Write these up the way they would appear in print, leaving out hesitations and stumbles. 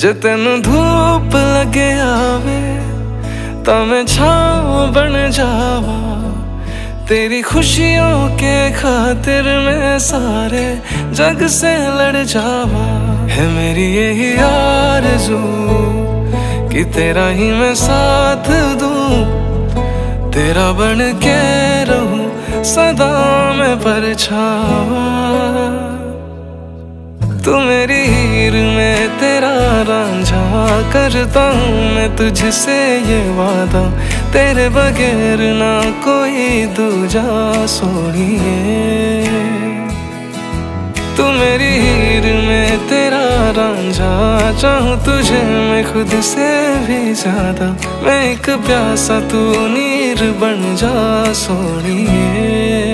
जे तेन धूप लगे आवे तमें छाँव बन जावा। तेरी खुशियों के खातिर मैं सारे जग से लड़ जावा। है मेरी यही आरज़ू कि तेरा ही मैं साथ दूँ, तेरा बन के रहूँ सदा मैं परछावा। तू मेरी हीर में तेरा रांझा, करता हूँ मैं तुझसे ये वादा, तेरे बगैर ना कोई दूजा सोनिए। तू मेरी हीर में तेरा रांझा, चाहूँ तुझे मैं खुद से भी ज्यादा, मैं एक प्यासा तू नीर बन जा सोनिए।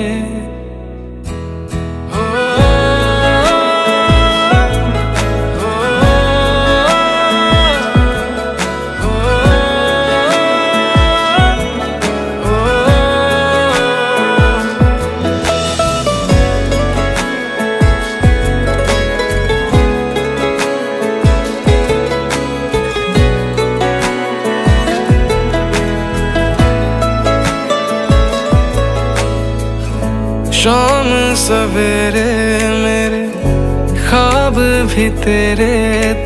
शाम सवेरे मेरे ख्वाब भी तेरे,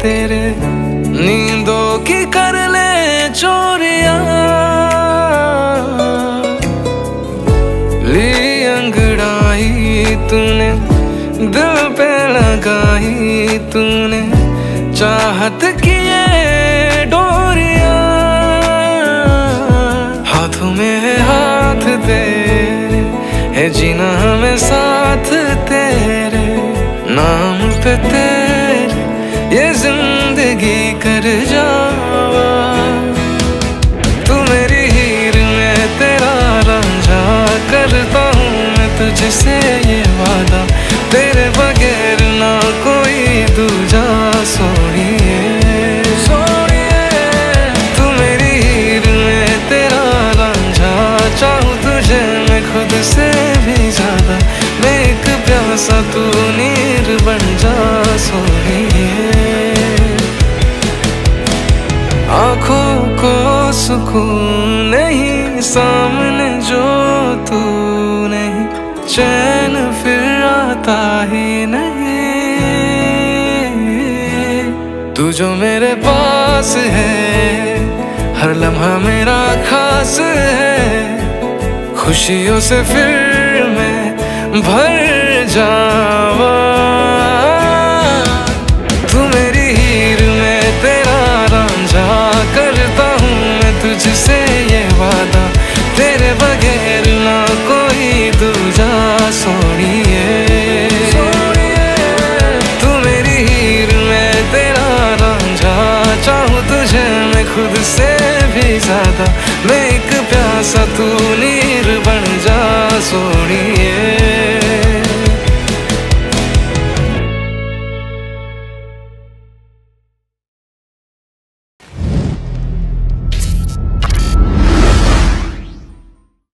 तेरे नींदों की कर ले चोरिया। ली अंगड़ाई तूने, दिल पे लगाई तूने, चाहत किए डोरिया। हाथों में है हाथ तेरे, है जीना हमें साथ तेरे, नाम पे तेरे ये जिंदगी कर जावा। तू मेरी हीर में तेरा रांझा, करता हूँ मैं तुझसे ये वादा, तेरे बगैर ना कोई दूजा सोनिए सोनिए। तू मेरी हीर में तेरा रांझा, चाहूँ तुझे मैं खुद से भी ज्यादा, मैं एक प्यासा तू नीर बन जा सोनिए। आँखों को सुकून नहीं सामने जो तू नहीं, चैन फिर आता ही नहीं। तू जो मेरे पास है हर लम्हा मेरा खास है, खुशियों से फिर मैं भर जावा। तू मेरी हीर में तेरा रांझा, करता हूँ मैं तुझसे ये वादा, तेरे बगैर ना कोई दूजा सोनिए। तू मेरी हीर में तेरा रांझा, चाहूँ तुझे मैं खुद से भी ज्यादा, मैं एक प्यासा तू नीर बन जा सोनिए।